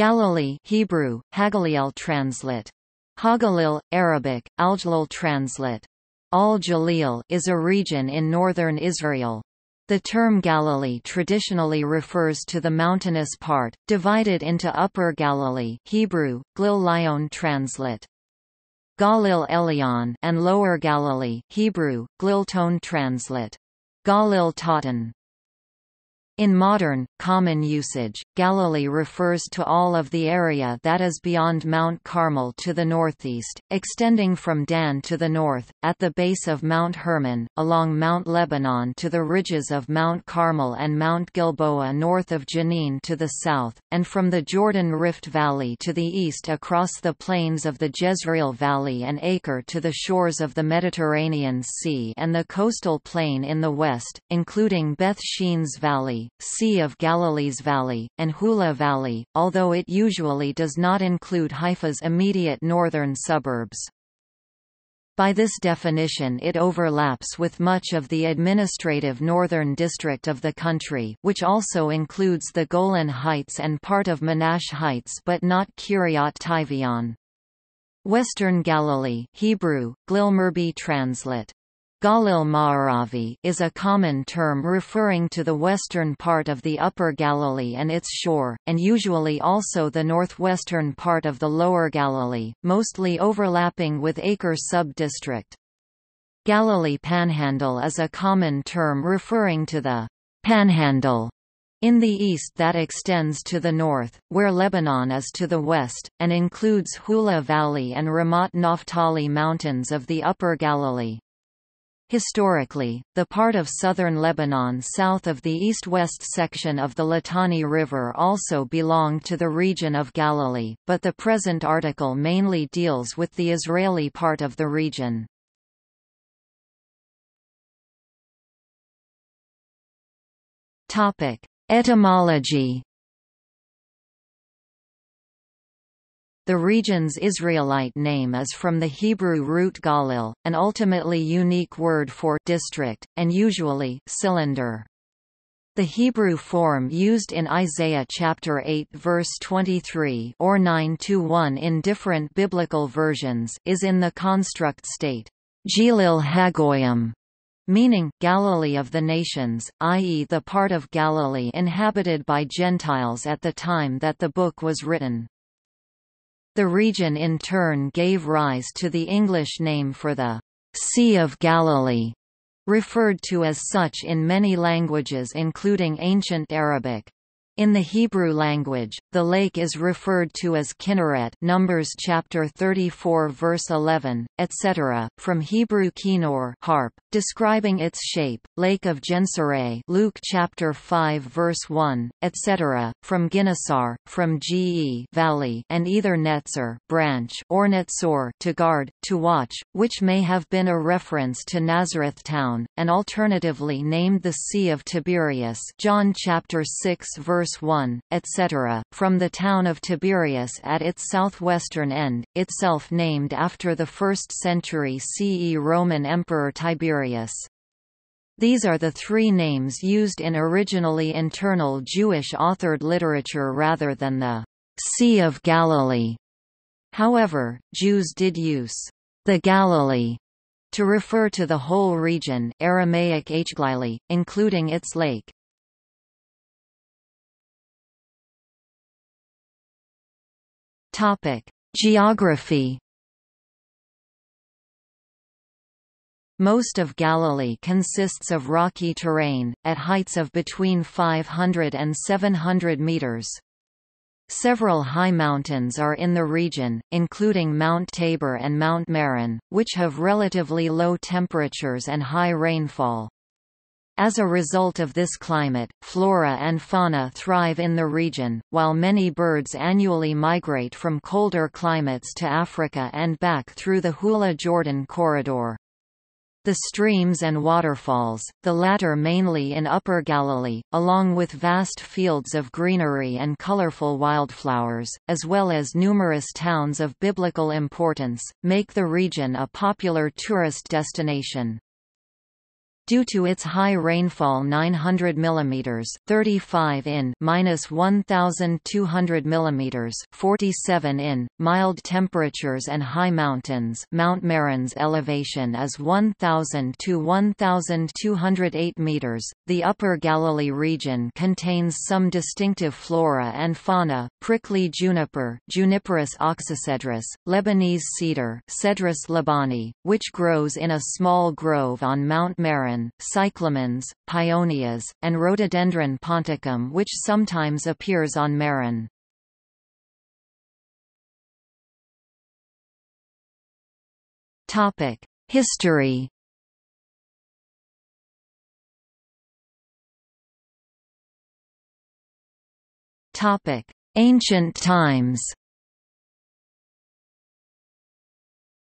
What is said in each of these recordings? Galilee Hebrew, Hagalil translate. Hagalil, Arabic, Aljalil translate. Al-Jalil is a region in northern Israel. The term Galilee traditionally refers to the mountainous part, divided into Upper Galilee Hebrew, Glil Lyon translate. Galil Elyon and Lower Galilee Hebrew, Glil Ton translate. Galil Tahton. In modern, common usage, Galilee refers to all of the area that is beyond Mount Carmel to the northeast, extending from Dan to the north, at the base of Mount Hermon, along Mount Lebanon to the ridges of Mount Carmel and Mount Gilboa north of Jenin to the south, and from the Jordan Rift Valley to the east across the plains of the Jezreel Valley and Acre to the shores of the Mediterranean Sea and the coastal plain in the west, including Beth Sheen's Valley, Sea of Galilee's Valley, and Hula Valley, although it usually does not include Haifa's immediate northern suburbs. By this definition it overlaps with much of the administrative northern district of the country, which also includes the Golan Heights and part of Menashe Heights but not Kiryat Tivyon. Western Galilee Hebrew, Glil Merbi translate. Galil Ma'aravi is a common term referring to the western part of the Upper Galilee and its shore, and usually also the northwestern part of the Lower Galilee, mostly overlapping with Acre sub-district. Galilee Panhandle is a common term referring to the Panhandle in the east that extends to the north, where Lebanon is to the west, and includes Hula Valley and Ramat Naphtali Mountains of the Upper Galilee. Historically, the part of southern Lebanon south of the east-west section of the Litani River also belonged to the region of Galilee, but the present article mainly deals with the Israeli part of the region. Etymology. The region's Israelite name is from the Hebrew root galil, an ultimately unique word for district, and usually cylinder. The Hebrew form used in Isaiah chapter 8 verse 23 or 9:1 in different biblical versions is in the construct state Galil Hagoyim, meaning Galilee of the nations, i.e. the part of Galilee inhabited by Gentiles at the time that the book was written. The region in turn gave rise to the English name for the Sea of Galilee, referred to as such in many languages including ancient Arabic. In the Hebrew language, the lake is referred to as Kinneret, Numbers chapter 34 verse 11, etc., from Hebrew Kinnor, harp, describing its shape, Lake of Gennesaret, Luke chapter 5 verse 1, etc., from Ginnisar, from Ge valley, and either Netzer, branch, or Netzor, to guard, to watch, which may have been a reference to Nazareth town, and alternatively named the Sea of Tiberias, John chapter 6 verse 1, etc., from the town of Tiberias at its southwestern end, itself named after the 1st century CE Roman Emperor Tiberius. These are the three names used in originally internal Jewish authored literature rather than the Sea of Galilee. However, Jews did use the Galilee to refer to the whole region, Aramaic Hglili, including its lake. Geography. Most of Galilee consists of rocky terrain, at heights of between 500 and 700 meters. Several high mountains are in the region, including Mount Tabor and Mount Meron, which have relatively low temperatures and high rainfall. As a result of this climate, flora and fauna thrive in the region, while many birds annually migrate from colder climates to Africa and back through the Hula-Jordan corridor. The streams and waterfalls, the latter mainly in Upper Galilee, along with vast fields of greenery and colorful wildflowers, as well as numerous towns of biblical importance, make the region a popular tourist destination. due to its high rainfall 900 mm, 35 in, -1200 mm, 47 in, mild temperatures and high mountains. Mount Marin's elevation is 1,000 to 1,208 meters. The Upper Galilee region contains some distinctive flora and fauna: prickly juniper, Juniperus oxycedrus, Lebanese cedar, Cedrus labani, which grows in a small grove on Mount Marin, cyclamens, pionias, and rhododendron ponticum, which sometimes appears on Marin. Topic: History. Topic: Ancient times.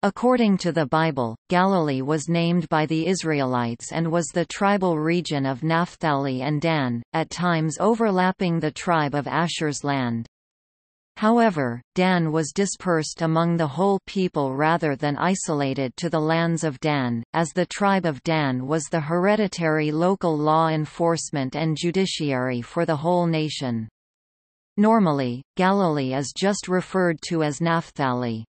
According to the Bible, Galilee was named by the Israelites and was the tribal region of Naphtali and Dan, at times overlapping the tribe of Asher's land. However, Dan was dispersed among the whole people rather than isolated to the lands of Dan, as the tribe of Dan was the hereditary local law enforcement and judiciary for the whole nation. Normally, Galilee is just referred to as Naphtali.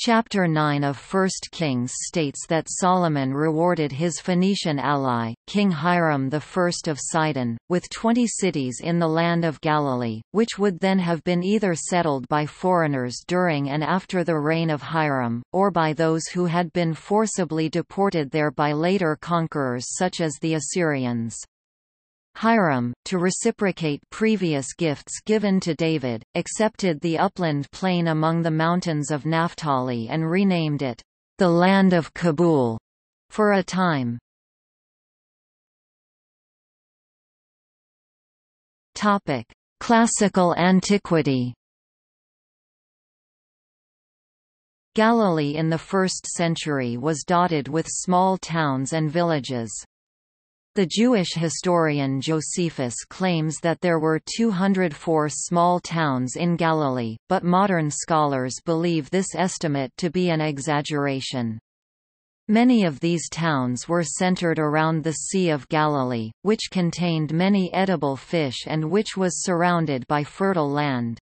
Chapter 9 of 1 Kings states that Solomon rewarded his Phoenician ally, King Hiram I of Sidon, with 20 cities in the land of Galilee, which would then have been either settled by foreigners during and after the reign of Hiram, or by those who had been forcibly deported there by later conquerors such as the Assyrians. Hiram, to reciprocate previous gifts given to David, accepted the upland plain among the mountains of Naphtali and renamed it, the land of Kabul, for a time. Classical antiquity. Galilee in the 1st century was dotted with small towns and villages. The Jewish historian Josephus claims that there were 204 small towns in Galilee, but modern scholars believe this estimate to be an exaggeration. Many of these towns were centered around the Sea of Galilee, which contained many edible fish and which was surrounded by fertile land.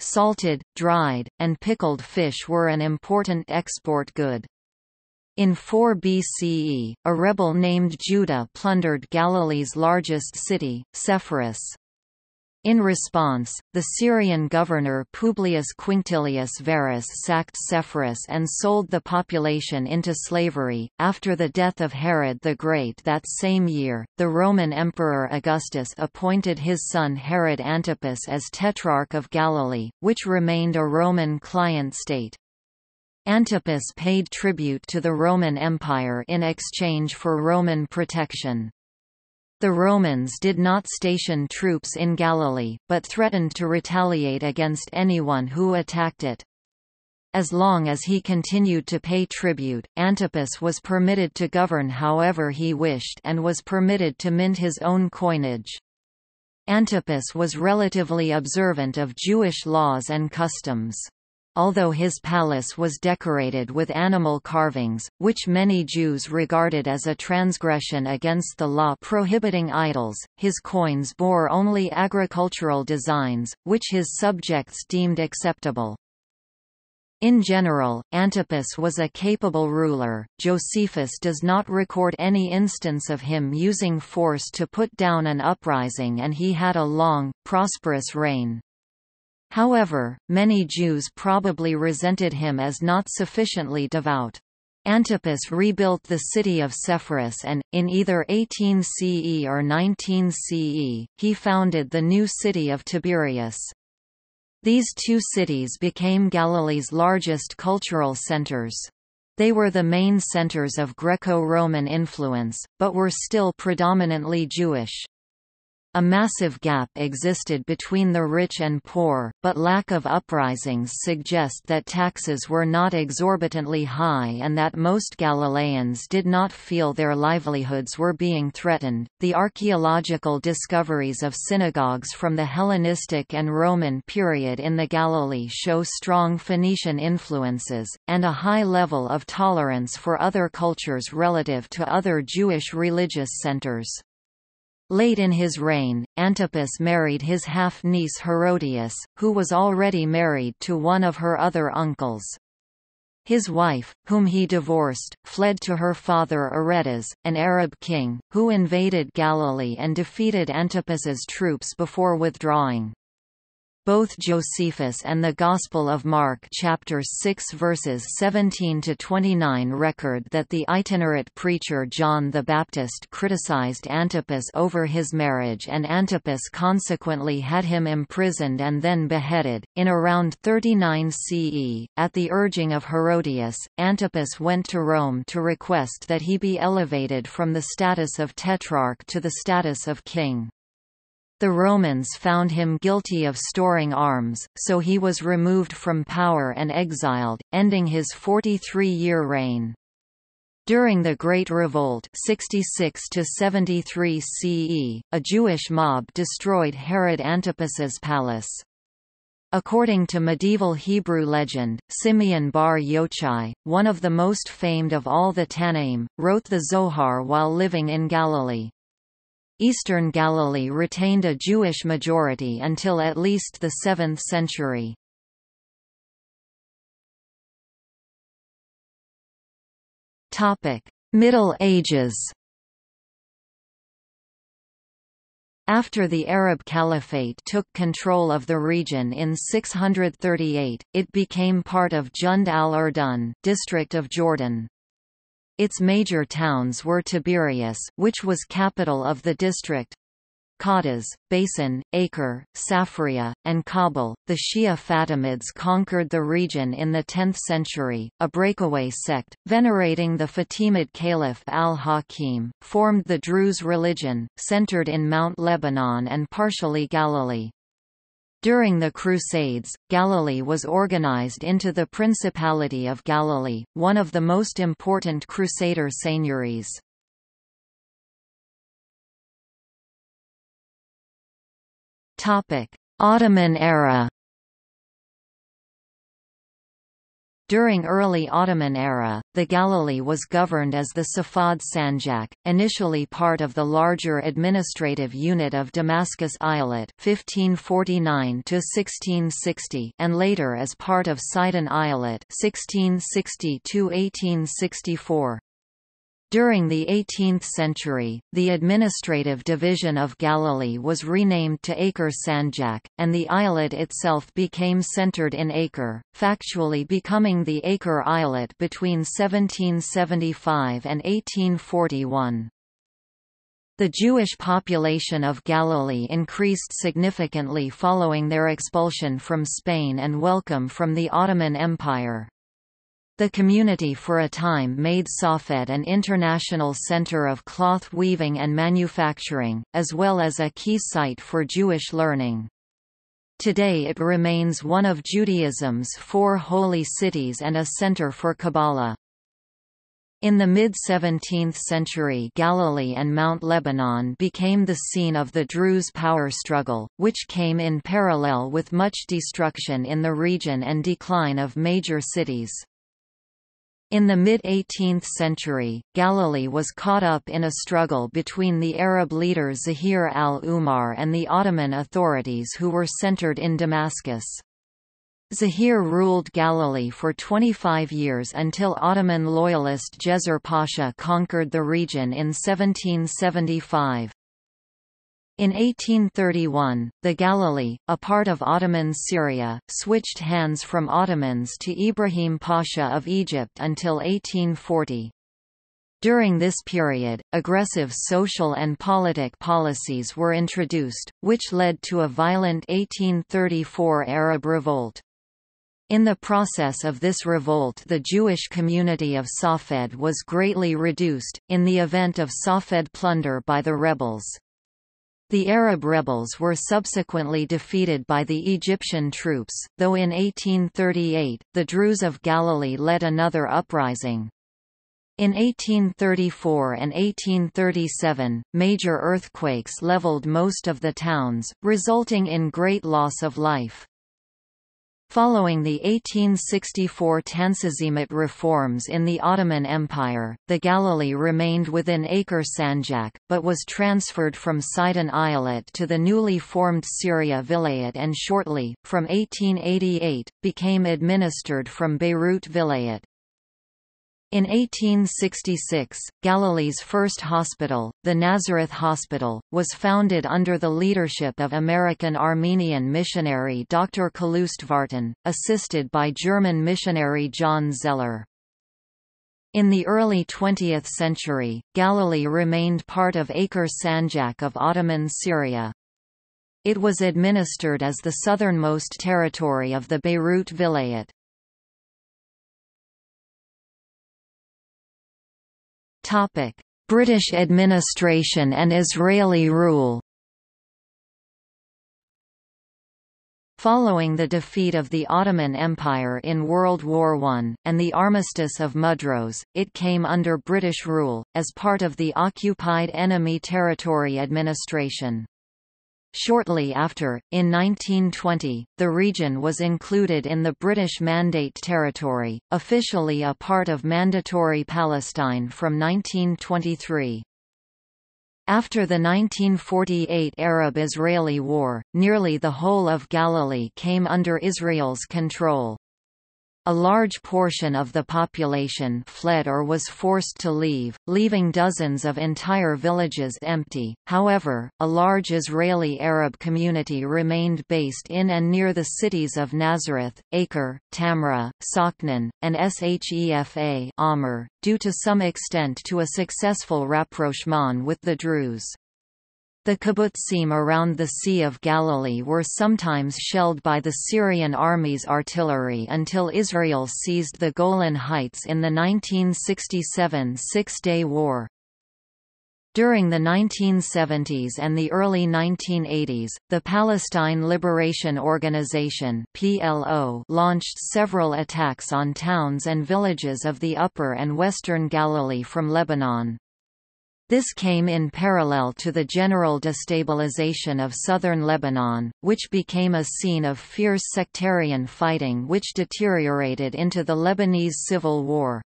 Salted, dried, and pickled fish were an important export good. In 4 BCE, a rebel named Judah plundered Galilee's largest city, Sepphoris. In response, the Syrian governor Publius Quintilius Varus sacked Sepphoris and sold the population into slavery. After the death of Herod the Great that same year, the Roman Emperor Augustus appointed his son Herod Antipas as Tetrarch of Galilee, which remained a Roman client state. Antipas paid tribute to the Roman Empire in exchange for Roman protection. The Romans did not station troops in Galilee, but threatened to retaliate against anyone who attacked it. As long as he continued to pay tribute, Antipas was permitted to govern however he wished and was permitted to mint his own coinage. Antipas was relatively observant of Jewish laws and customs. Although his palace was decorated with animal carvings, which many Jews regarded as a transgression against the law prohibiting idols, his coins bore only agricultural designs, which his subjects deemed acceptable. In general, Antipas was a capable ruler. Josephus does not record any instance of him using force to put down an uprising, and he had a long, prosperous reign. However, many Jews probably resented him as not sufficiently devout. Antipas rebuilt the city of Sepphoris and, in either 18 CE or 19 CE, he founded the new city of Tiberias. These two cities became Galilee's largest cultural centers. They were the main centers of Greco-Roman influence, but were still predominantly Jewish. A massive gap existed between the rich and poor, but lack of uprisings suggest that taxes were not exorbitantly high and that most Galileans did not feel their livelihoods were being threatened. The archaeological discoveries of synagogues from the Hellenistic and Roman period in the Galilee show strong Phoenician influences, and a high level of tolerance for other cultures relative to other Jewish religious centers. Late in his reign, Antipas married his half-niece Herodias, who was already married to one of her other uncles. His wife, whom he divorced, fled to her father Aretas, an Arab king, who invaded Galilee and defeated Antipas's troops before withdrawing. Both Josephus and the Gospel of Mark chapter 6 verses 17 to 29 record that the itinerant preacher John the Baptist criticized Antipas over his marriage, and Antipas consequently had him imprisoned and then beheaded. In around 39 CE, at the urging of Herodias, Antipas went to Rome to request that he be elevated from the status of tetrarch to the status of king. The Romans found him guilty of storing arms, so he was removed from power and exiled, ending his 43-year reign. During the Great Revolt 66–73 CE, a Jewish mob destroyed Herod Antipas's palace. According to medieval Hebrew legend, Simeon bar Yochai, one of the most famed of all the Tanaim, wrote the Zohar while living in Galilee. Eastern Galilee retained a Jewish majority until at least the 7th century. Middle Ages. After the Arab Caliphate took control of the region in 638, it became part of Jund al-Urdun district of Jordan. Its major towns were Tiberias, which was capital of the district, Qatas, Basin, Acre, Safria, and Kabul. The Shia Fatimids conquered the region in the 10th century. A breakaway sect, venerating the Fatimid Caliph al-Hakim, formed the Druze religion, centered in Mount Lebanon and partially Galilee. During the Crusades, Galilee was organized into the Principality of Galilee, one of the most important Crusader seigniories. Ottoman era. During early Ottoman era, the Galilee was governed as the Safad Sanjak, initially part of the larger administrative unit of Damascus Islet 1549–1660 and later as part of Sidon Islet 1660–1864. During the 18th century, the administrative division of Galilee was renamed to Acre Sanjak, and the islet itself became centered in Acre, factually becoming the Acre Islet between 1775 and 1841. The Jewish population of Galilee increased significantly following their expulsion from Spain and welcome from the Ottoman Empire. The community for a time made Safed an international center of cloth weaving and manufacturing, as well as a key site for Jewish learning. Today it remains one of Judaism's four holy cities and a center for Kabbalah. In the mid-17th century, Galilee and Mount Lebanon became the scene of the Druze power struggle, which came in parallel with much destruction in the region and decline of major cities. In the mid-18th century, Galilee was caught up in a struggle between the Arab leader Zahir al-Umar and the Ottoman authorities who were centered in Damascus. Zahir ruled Galilee for 25 years until Ottoman loyalist Jezzar Pasha conquered the region in 1775. In 1831, the Galilee, a part of Ottoman Syria, switched hands from Ottomans to Ibrahim Pasha of Egypt until 1840. During this period, aggressive social and politic policies were introduced, which led to a violent 1834 Arab revolt. In the process of this revolt, the Jewish community of Safed was greatly reduced, in the event of Safed plunder by the rebels. The Arab rebels were subsequently defeated by the Egyptian troops, though in 1838, the Druze of Galilee led another uprising. In 1834 and 1837, major earthquakes leveled most of the towns, resulting in great loss of life. Following the 1864 Tanzimat reforms in the Ottoman Empire, the Galilee remained within Acre Sanjak, but was transferred from Sidon Islet to the newly formed Syria Vilayet and shortly, from 1888, became administered from Beirut Vilayet. In 1866, Galilee's first hospital, the Nazareth Hospital, was founded under the leadership of American Armenian missionary Dr. Kaloust Vartan, assisted by German missionary John Zeller. In the early 20th century, Galilee remained part of Acre Sanjak of Ottoman Syria. It was administered as the southernmost territory of the Beirut Vilayet. Topic: British administration and Israeli rule. Following the defeat of the Ottoman Empire in World War I, and the Armistice of Mudros, it came under British rule, as part of the occupied enemy territory administration. Shortly after, in 1920, the region was included in the British Mandate Territory, officially a part of Mandatory Palestine from 1923. After the 1948 Arab-Israeli War, nearly the whole of Galilee came under Israel's control. A large portion of the population fled or was forced to leave, leaving dozens of entire villages empty. However, a large Israeli Arab community remained based in and near the cities of Nazareth, Acre, Tamra, Sochnan, and Shefa Amr, due to some extent to a successful rapprochement with the Druze. The kibbutzim around the Sea of Galilee were sometimes shelled by the Syrian army's artillery until Israel seized the Golan Heights in the 1967 Six-Day War. During the 1970s and the early 1980s, the Palestine Liberation Organization (PLO) launched several attacks on towns and villages of the Upper and Western Galilee from Lebanon. This came in parallel to the general destabilization of southern Lebanon, which became a scene of fierce sectarian fighting which deteriorated into the Lebanese Civil War.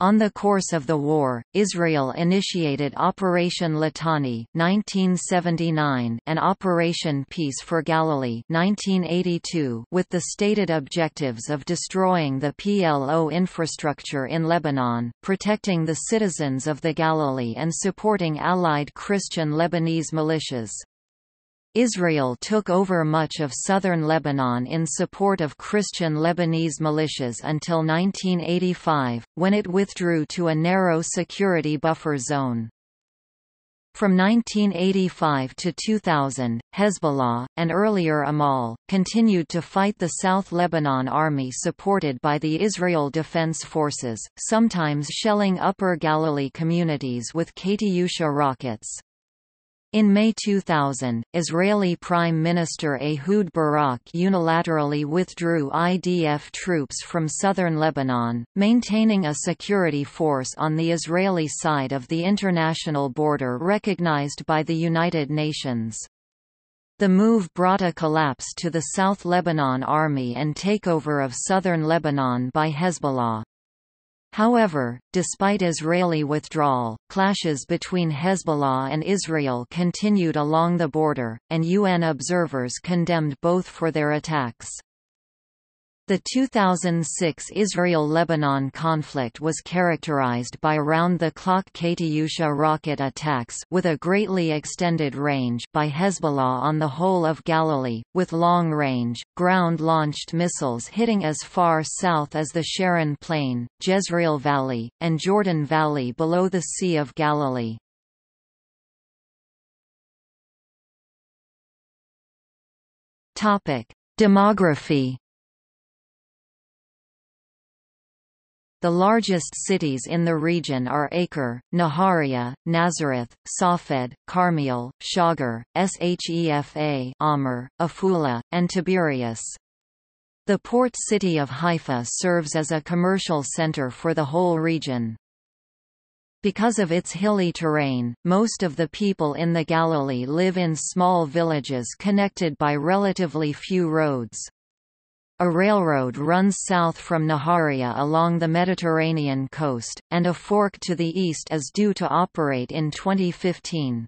On the course of the war, Israel initiated Operation Litani (1979) and Operation Peace for Galilee (1982) with the stated objectives of destroying the PLO infrastructure in Lebanon, protecting the citizens of the Galilee and supporting allied Christian Lebanese militias. Israel took over much of southern Lebanon in support of Christian Lebanese militias until 1985, when it withdrew to a narrow security buffer zone. From 1985 to 2000, Hezbollah, and earlier Amal, continued to fight the South Lebanon Army supported by the Israel Defense Forces, sometimes shelling Upper Galilee communities with Katyusha rockets. In May 2000, Israeli Prime Minister Ehud Barak unilaterally withdrew IDF troops from southern Lebanon, maintaining a security force on the Israeli side of the international border recognized by the United Nations. The move brought a collapse to the South Lebanon Army and takeover of southern Lebanon by Hezbollah. However, despite Israeli withdrawal, clashes between Hezbollah and Israel continued along the border, and UN observers condemned both for their attacks. The 2006 Israel-Lebanon conflict was characterized by round-the-clock Katyusha rocket attacks with a greatly extended range by Hezbollah on the whole of Galilee, with long-range, ground-launched missiles hitting as far south as the Sharon Plain, Jezreel Valley, and Jordan Valley below the Sea of Galilee. Demography. The largest cities in the region are Acre, Naharia, Nazareth, Safed, Carmiel, Shagar, Shefa, Amr, Afula, and Tiberias. The port city of Haifa serves as a commercial center for the whole region. Because of its hilly terrain, most of the people in the Galilee live in small villages connected by relatively few roads. A railroad runs south from Naharia along the Mediterranean coast, and a fork to the east is due to operate in 2015.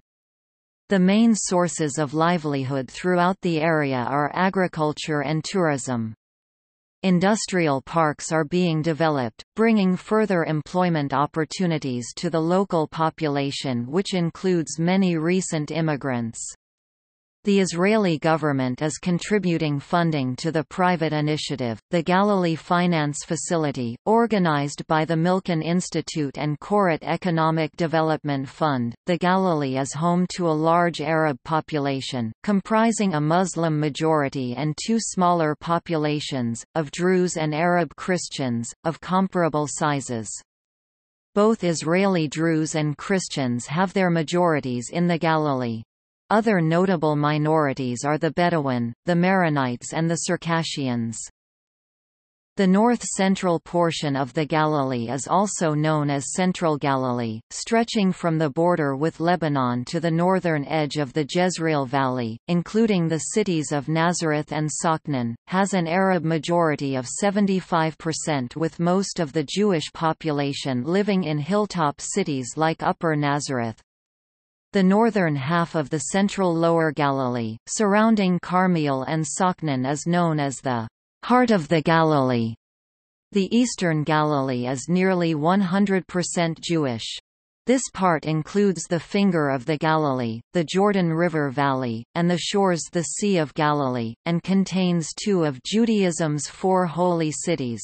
The main sources of livelihood throughout the area are agriculture and tourism. Industrial parks are being developed, bringing further employment opportunities to the local population, which includes many recent immigrants. The Israeli government is contributing funding to the private initiative, the Galilee Finance Facility, organized by the Milken Institute and Koret Economic Development Fund. The Galilee is home to a large Arab population, comprising a Muslim majority and two smaller populations, of Druze and Arab Christians, of comparable sizes. Both Israeli Druze and Christians have their majorities in the Galilee. Other notable minorities are the Bedouin, the Maronites and the Circassians. The north-central portion of the Galilee is also known as Central Galilee, stretching from the border with Lebanon to the northern edge of the Jezreel Valley, including the cities of Nazareth and Sakhnin, has an Arab majority of 75%, with most of the Jewish population living in hilltop cities like Upper Nazareth. The northern half of the central Lower Galilee, surrounding Carmiel and Sakhnin, is known as the Heart of the Galilee. The eastern Galilee is nearly 100% Jewish. This part includes the Finger of the Galilee, the Jordan River Valley, and the shores the Sea of Galilee, and contains two of Judaism's four holy cities.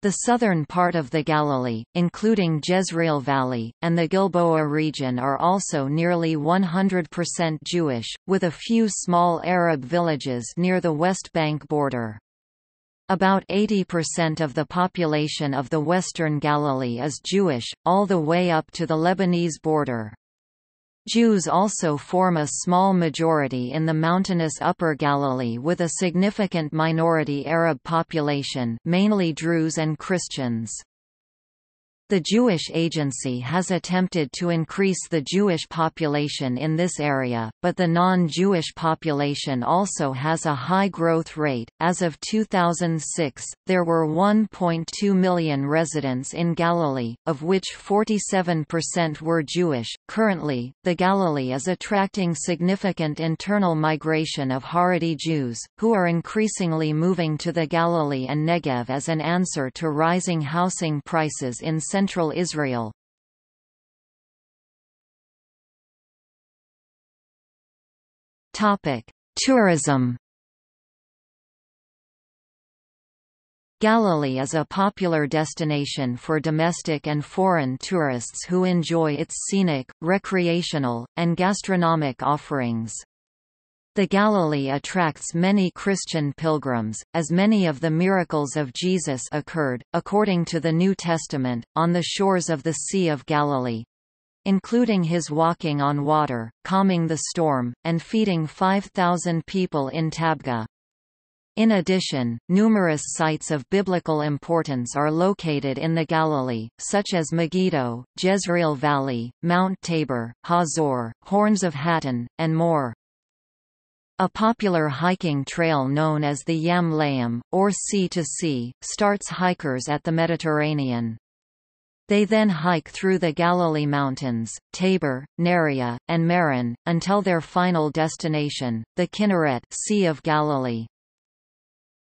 The southern part of the Galilee, including Jezreel Valley, and the Gilboa region, are also nearly 100% Jewish, with a few small Arab villages near the West Bank border. About 80% of the population of the Western Galilee is Jewish, all the way up to the Lebanese border. Jews also form a small majority in the mountainous Upper Galilee, with a significant minority Arab population, mainly Druze and Christians. The Jewish Agency has attempted to increase the Jewish population in this area, but the non-Jewish population also has a high growth rate. As of 2006, there were 1.2 million residents in Galilee, of which 47% were Jewish. Currently, the Galilee is attracting significant internal migration of Haredi Jews, who are increasingly moving to the Galilee and Negev as an answer to rising housing prices in central Israel. Topic: Tourism. Galilee is a popular destination for domestic and foreign tourists who enjoy its scenic, recreational, and gastronomic offerings. The Galilee attracts many Christian pilgrims, as many of the miracles of Jesus occurred, according to the New Testament, on the shores of the Sea of Galilee, including his walking on water, calming the storm, and feeding 5,000 people in Tabgha. In addition, numerous sites of biblical importance are located in the Galilee, such as Megiddo, Jezreel Valley, Mount Tabor, Hazor, Horns of Hattin, and more. A popular hiking trail known as the Yam Laim, or Sea to Sea, starts hikers at the Mediterranean. They then hike through the Galilee Mountains, Tabor, Neria, and Meron, until their final destination, the Kinneret, Sea of Galilee.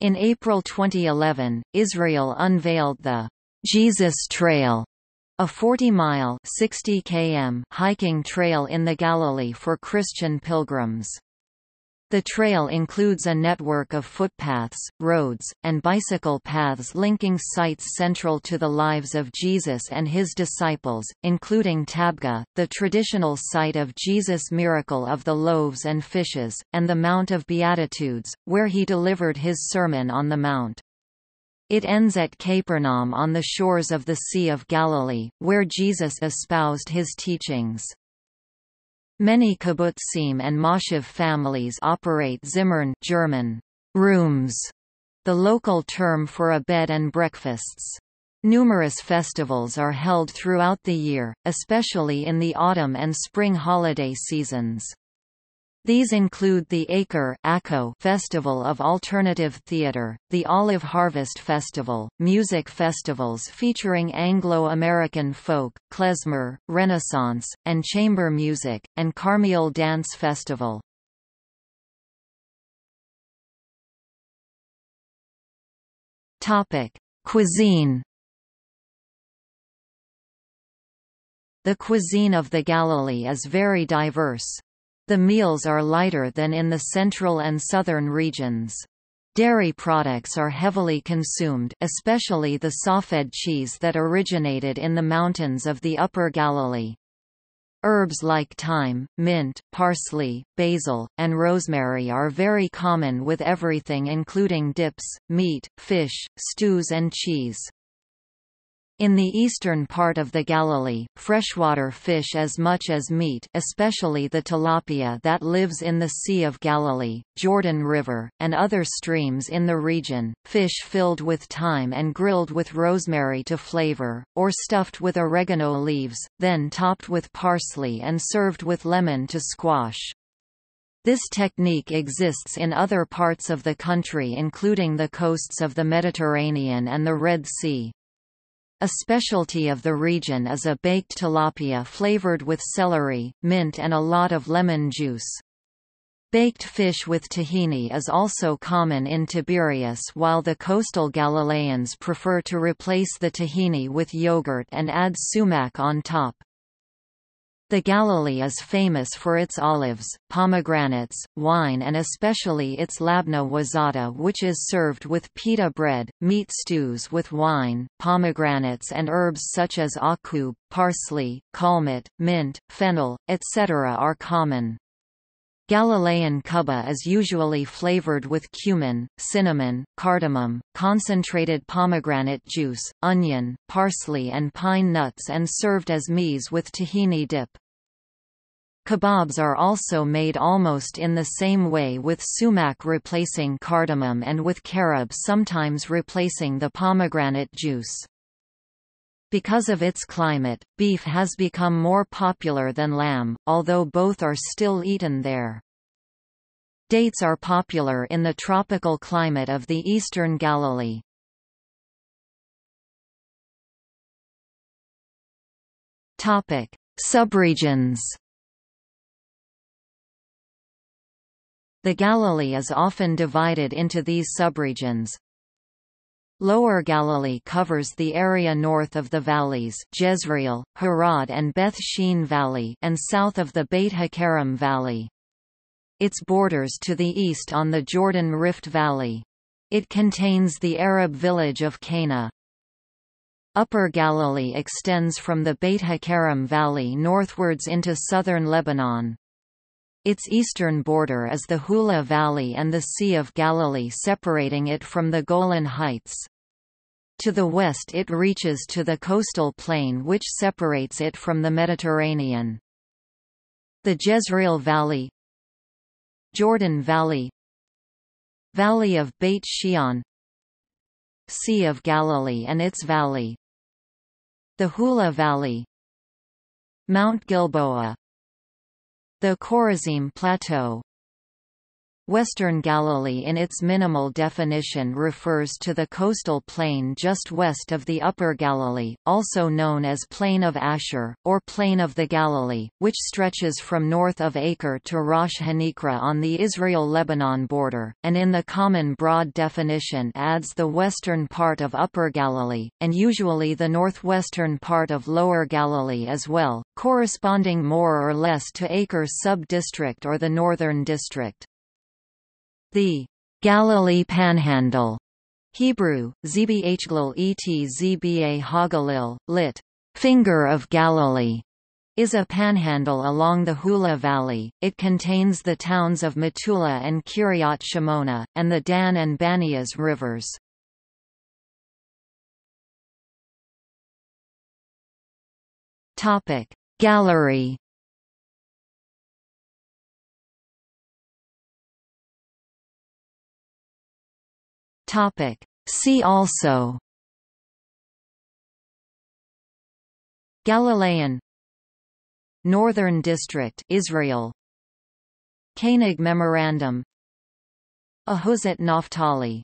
In April 2011, Israel unveiled the Jesus Trail, a 40-mile (60 km) hiking trail in the Galilee for Christian pilgrims. The trail includes a network of footpaths, roads, and bicycle paths linking sites central to the lives of Jesus and his disciples, including Tabgha, the traditional site of Jesus' miracle of the loaves and fishes, and the Mount of Beatitudes, where he delivered his Sermon on the Mount. It ends at Capernaum on the shores of the Sea of Galilee, where Jesus espoused his teachings. Many kibbutzim and moshev families operate zimmern (German, rooms), the local term for a bed and breakfasts. Numerous festivals are held throughout the year, especially in the autumn and spring holiday seasons. These include the Acre Festival of Alternative Theatre, the Olive Harvest Festival, music festivals featuring Anglo-American folk, klezmer, Renaissance, and chamber music, and Carmiel Dance Festival. Cuisine. The cuisine of the Galilee is very diverse. The meals are lighter than in the central and southern regions. Dairy products are heavily consumed, especially the safed cheese that originated in the mountains of the Upper Galilee. Herbs like thyme, mint, parsley, basil, and rosemary are very common with everything including dips, meat, fish, stews and cheese. In the eastern part of the Galilee, freshwater fish as much as meat, especially the tilapia that lives in the Sea of Galilee, Jordan River, and other streams in the region, fish filled with thyme and grilled with rosemary to flavor, or stuffed with oregano leaves, then topped with parsley and served with lemon to squash. This technique exists in other parts of the country including the coasts of the Mediterranean and the Red Sea. A specialty of the region is a baked tilapia flavored with celery, mint and a lot of lemon juice. Baked fish with tahini is also common in Tiberias, while the coastal Galileans prefer to replace the tahini with yogurt and add sumac on top. The Galilee is famous for its olives, pomegranates, wine and especially its labna wazada, which is served with pita bread, meat stews with wine, pomegranates and herbs such as akub, parsley, kalmit, mint, fennel, etc. are common. Galilean kubba is usually flavored with cumin, cinnamon, cardamom, concentrated pomegranate juice, onion, parsley and pine nuts and served as meze with tahini dip. Kebabs are also made almost in the same way, with sumac replacing cardamom and with carob sometimes replacing the pomegranate juice. Because of its climate, beef has become more popular than lamb, although both are still eaten there. Dates are popular in the tropical climate of the eastern Galilee. Topic: Subregions. The Galilee is often divided into these subregions. Lower Galilee covers the area north of the valleys Jezreel, Herod and Beth Shean Valley and south of the Beit Hakerem Valley. Its borders to the east on the Jordan Rift Valley. It contains the Arab village of Cana. Upper Galilee extends from the Beit Hakerem Valley northwards into southern Lebanon. Its eastern border is the Hula Valley and the Sea of Galilee, separating it from the Golan Heights. To the west it reaches to the coastal plain which separates it from the Mediterranean. The Jezreel Valley, Jordan Valley, Valley of Beit Shean, Sea of Galilee and its valley, the Hula Valley, Mount Gilboa, the Chorazim Plateau. Western Galilee in its minimal definition refers to the coastal plain just west of the Upper Galilee, also known as Plain of Asher, or Plain of the Galilee, which stretches from north of Acre to Rosh Hanikra on the Israel-Lebanon border, and in the common broad definition adds the western part of Upper Galilee, and usually the northwestern part of Lower Galilee as well, corresponding more or less to Acre sub-district or the northern district. The Galilee Panhandle, Hebrew, Zeb'Haglil et Zeb'Hagalil, lit. Finger of Galilee, is a panhandle along the Hula Valley. It contains the towns of Metula and Kiryat Shimona, and the Dan and Banias rivers. Gallery. See also: Galilean, Northern District, Israel, Koenig Memorandum, Ahuzat Naftali.